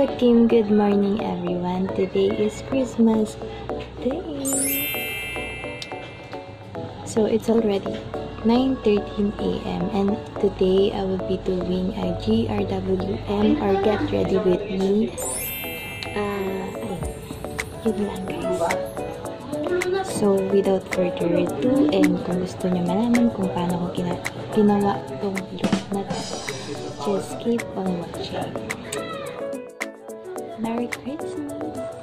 Hello Kim, good morning everyone. Today is Christmas Day. So it's already 9:13 a.m. and today I will be doing a GRWM or Get Ready With Me. Yun lang guys. So without further ado, and kung gusto nyo malaman kung paano ko ginawa tong look na to, just keep on watching. Merry Christmas!